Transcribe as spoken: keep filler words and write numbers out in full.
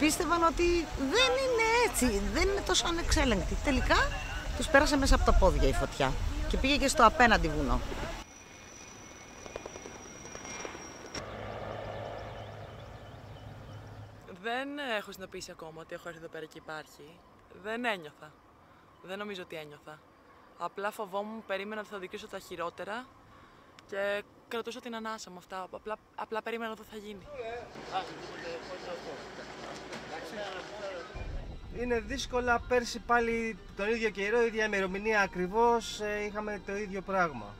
πίστευαν ότι δεν είναι έτσι, δεν είναι τόσο ανεξέλεγκτη. Τελικά τους πέρασε μέσα από τα πόδια η φωτιά και πήγε και στο απέναντι βουνό. Δεν έχω συνειδητοποιήσει ακόμα ότι έχω έρθει εδώ πέρα και υπάρχει. Δεν ένιωθα. Δεν νομίζω ότι ένιωθα. Απλά φοβόμουν, περίμενα ότι θα δικήσω τα χειρότερα και κρατούσα την ανάσα μου αυτά. Απλά, απλά περίμενα ότι θα γίνει. Είναι δύσκολα. Πέρσι πάλι τον ίδιο καιρό, η ίδια ημερομηνία ακριβώς, είχαμε το ίδιο πράγμα.